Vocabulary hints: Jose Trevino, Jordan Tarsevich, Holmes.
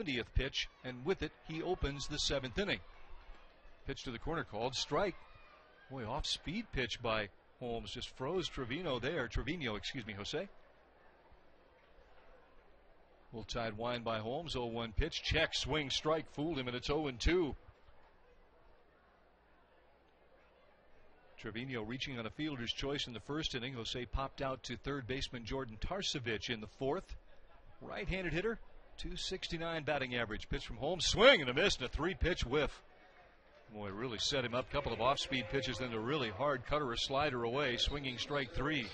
70th pitch, and with it, he opens the 7th inning. Pitch to the corner called strike. Boy, off-speed pitch by Holmes. Just froze Trevino, Jose. Full-tide wind by Holmes, 0-1 pitch. Check, swing, strike, fooled him, and it's 0-2. Trevino reaching on a fielder's choice in the first inning. Jose popped out to third baseman Jordan Tarsevich in the fourth. Right-handed hitter, 269 batting average. Pitch from Holmes, swing and a miss, and a three-pitch whiff. Boy, really set him up. A couple of off-speed pitches, then a really hard cutter, a slider away, swinging strike three.